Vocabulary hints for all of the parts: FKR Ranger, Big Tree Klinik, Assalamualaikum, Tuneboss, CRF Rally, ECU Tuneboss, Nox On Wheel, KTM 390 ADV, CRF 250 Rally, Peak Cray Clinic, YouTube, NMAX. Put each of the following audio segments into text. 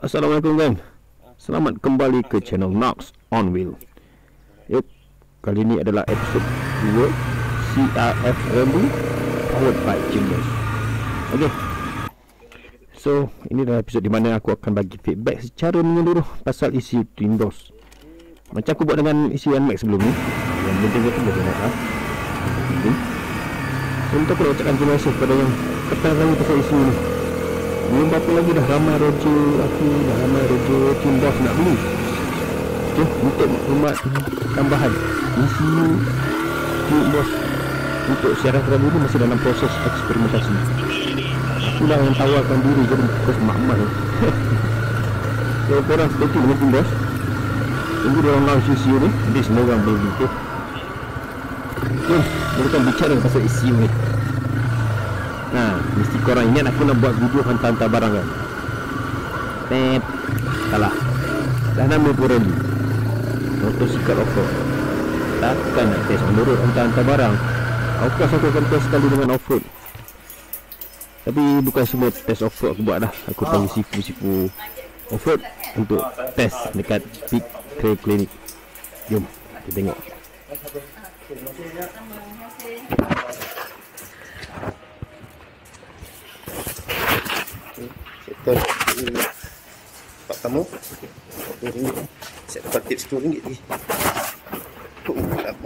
Assalamualaikum guys, selamat kembali ke channel Nox On Wheel. Yuk, kali ini adalah episode 2 CRF Rally powered by Tuneboss. Oke, so ini adalah episode di mana aku akan bagi feedback secara menyeluruh pasal isi Tuneboss. Macam aku buat dengan isi NMAX sebelum ni. Yang penting itu boleh nak. Untuk aku ucapkan terima kasih kepada yang keterang pasal isi ini. Belum berapa lagi dah ramai rojo aku, dah ramai rojo Tuneboss nak beli. Okey, untuk maklumat tambahan, isi Tuneboss untuk CRF Rally ini masih dalam proses eksperimentasi. Akulah yang tawarkan diri jadi bekas makmal. Kalau korang stay tune dengan Tuneboss, tunggu diorang launch ECU ni, nanti semua orang boleh beli. Okey, kita akan bicara pasal ECU ni. Nah, mesti korang ingat aku nak buat video hantar-hantar barang kan. Tep, salah. Dah nama pun rally, motosikal off-road. Takkan nak test on the road hantar-hantar barang. Of course aku akan test sekali dengan off-road, tapi bukan semua test off-road aku buat dah. Aku panggil sifu-sifu off-road untuk test dekat Peak Cray Clinic. Jom, kita tengok. Sektor tempat kamu RM40, set tempat tips RM10 lagi. Dapat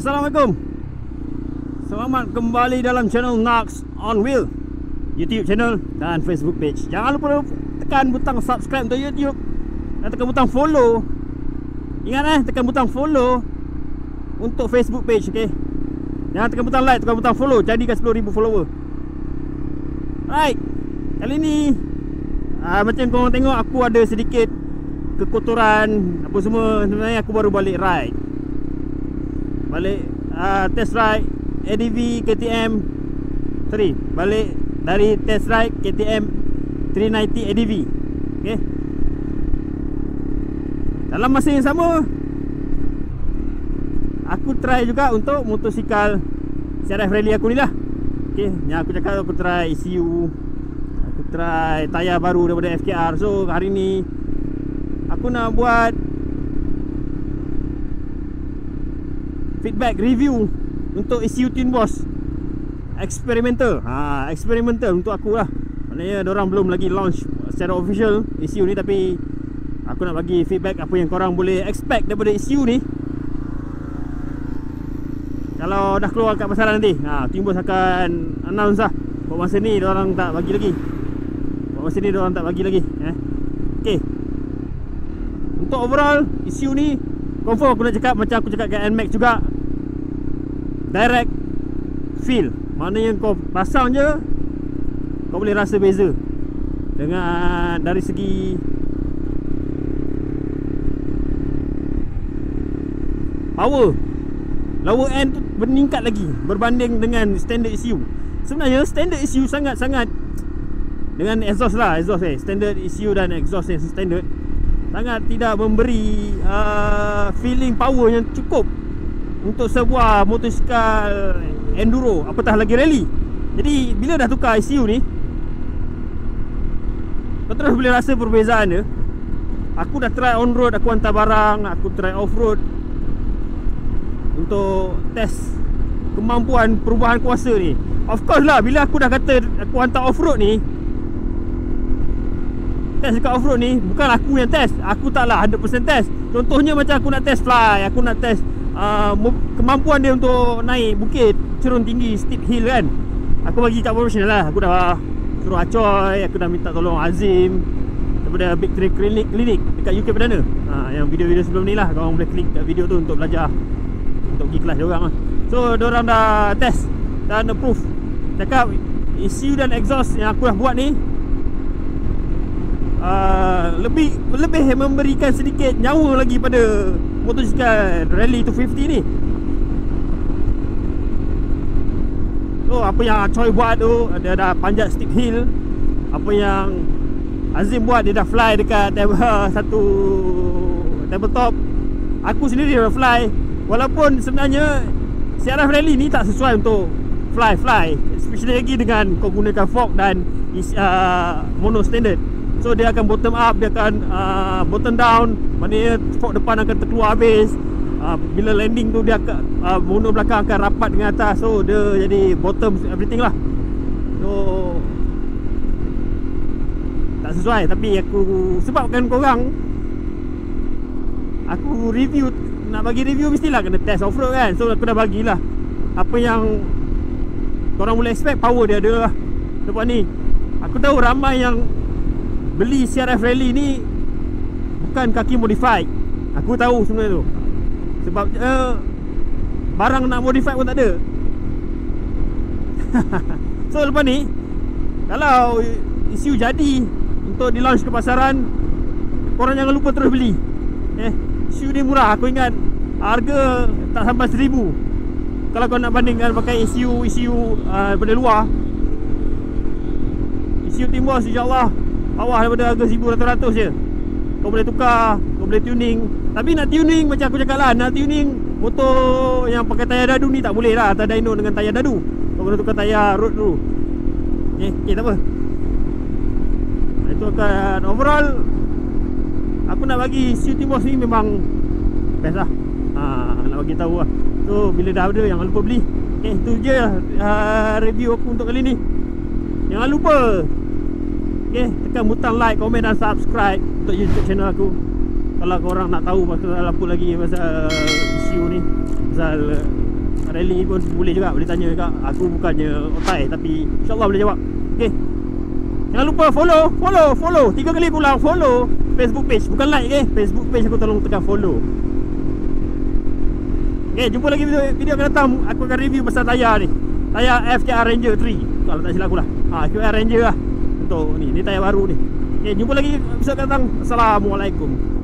Assalamualaikum. Selamat kembali dalam channel Nox On Wheel, YouTube channel dan Facebook page. Jangan lupa tekan butang subscribe untuk YouTube dan tekan butang follow. Ingat tekan butang follow untuk Facebook page, okey. Jangan tekan butang like, tekan butang follow. Jadikan 10,000 follower. Alright. Kali ni macam korang tengok aku ada sedikit kekotoran apa semua. Sebenarnya aku baru balik ride. Balik test ride ADV KTM 3. Balik dari test ride KTM 390 ADV. Okey. Dalam masa yang sama aku try juga untuk motosikal CRF Rally aku ni lah. Okey, yang aku cakap aku try ECU, aku try tayar baru daripada FKR. So hari ni aku nak buat feedback review untuk ECU Tuneboss experimental. Experimental untuk aku lah. Maknanya diorang belum lagi launch secara official ECU ni, tapi aku nak bagi feedback apa yang korang boleh expect daripada ECU ni kalau dah keluar kat pasaran nanti. Tuneboss akan announce lah. Buat masa ni diorang tak bagi lagi. Okey. Untuk overall ECU ni confirm aku nak cakap macam aku cakap kat NMAX juga, direct feel. Maknanya kau pasang je kau boleh rasa beza dengan dari segi power. Lower end tu meningkat lagi berbanding dengan standard ECU. Sebenarnya standard ECU sangat-sangat dengan exhaust lah, standard ECU dan exhaust yang standard sangat tidak memberi feeling power yang cukup untuk sebuah motosikal enduro, apatah lagi rally. Jadi bila dah tukar ECU ni, kau terus boleh rasa perbezaan dia. Aku dah try on road, aku hantar barang, aku try off road untuk test kemampuan perubahan kuasa ni. Of course lah, bila aku dah kata aku hantar off road ni, test dekat off-road ni bukan aku yang test. Aku taklah 100% test. Contohnya macam aku nak test fly, aku nak test kemampuan dia untuk naik bukit, cerun tinggi, steep hill kan. Aku bagi kat professional lah. Aku dah suruh Acoy, aku dah minta tolong Azim daripada Big Tree Klinik dekat UK Perdana. Yang video-video sebelum ni lah, korang boleh klik kat video tu untuk belajar, untuk pergi kelas diorang lah. So diorang dah test dan approve. Cakap ECU dan exhaust yang aku dah buat ni lebih memberikan sedikit nyawa lagi pada motosikal Rally 250 ni. So apa yang Acoy buat tu, dia dah panjat steep hill. Apa yang Azim buat, dia dah fly dekat tabletop. Aku sendiri dah fly. Walaupun sebenarnya CRF Rally ni tak sesuai untuk fly-fly, especially lagi dengan kau gunakan fork dan mono standard. So dia akan bottom up, dia akan bottom down. Maknanya fork depan akan terkeluar habis. Bila landing tu dia akan mono belakang akan rapat dengan atas. So dia jadi bottom everything lah. So tak sesuai, tapi aku sebabkan korang aku review, nak bagi review mestilah kena test off-road kan. So aku dah bagilah apa yang korang boleh expect, power dia ada lah. Sebab ni aku tahu ramai yang beli CRF Rally ni bukan kaki modified. Aku tahu sebenarnya tu. Sebab barang nak modified pun tak ada. So lepas ni kalau ECU jadi untuk di launch ke pasaran, korang jangan lupa terus beli. ECU ni murah. Aku ingat harga tak sampai 1000. Kalau kau nak bandingkan pakai ECU daripada luar, ECU Tuneboss insyaAllah bawah daripada harga 1,200 je. Kau boleh tukar, kau boleh tuning. Tapi nak tuning macam aku cakap lah, nak tuning motor yang pakai tayar dadu ni tak boleh lah. Atas dyno dengan tayar dadu, kau kena tukar tayar road dulu. Okay tak apa. Itu akan overall aku nak bagi ECU Tuneboss ni memang best lah. Nak bagi tahu lah. So bila dah ada jangan lupa beli. Itu je lah review aku untuk kali ni. Jangan lupa tekan butang like, komen dan subscribe untuk YouTube channel aku. Kalau korang nak tahu pasal apa lagi, pasal ECU ni, pasal rally pun boleh juga, boleh tanya juga. Aku bukannya otai tapi insyaAllah boleh jawab. Jangan lupa follow 3 kali pulang. Follow Facebook page, bukan like. Facebook page aku tolong tekan follow. Jumpa lagi video akan datang. Aku akan review pasal tayar ni, tayar FKR Ranger 3 kalau tak silap aku lah. FKR Ranger lah untuk ni tayar baru ni. Jumpa lagi episod akan datang. Assalamualaikum.